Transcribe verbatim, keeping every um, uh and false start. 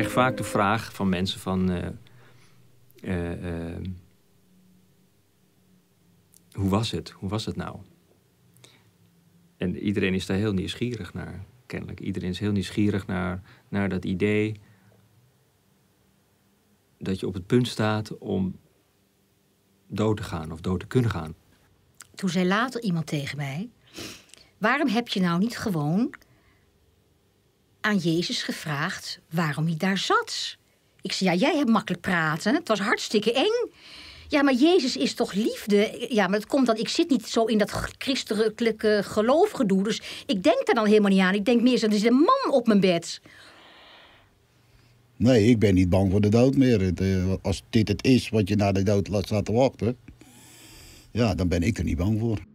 kreeg vaak de vraag van mensen van... Uh, uh, uh, hoe was het? Hoe was het nou? En iedereen is daar heel nieuwsgierig naar, kennelijk. Iedereen is heel nieuwsgierig naar, naar dat idee... dat je op het punt staat om dood te gaan of dood te kunnen gaan. Toen zei later iemand tegen mij... waarom heb je nou niet gewoon aan Jezus gevraagd waarom hij daar zat? Ik zei, ja, jij hebt makkelijk praten. Het was hartstikke eng. Ja, maar Jezus is toch liefde? Ja, maar dat komt dat ik zit niet zo in dat christelijke geloofgedoe. Dus ik denk daar dan helemaal niet aan. Ik denk meer, er is een man op mijn bed. Nee, ik ben niet bang voor de dood meer. Als dit het is wat je naar de dood laat wachten... ja, dan ben ik er niet bang voor.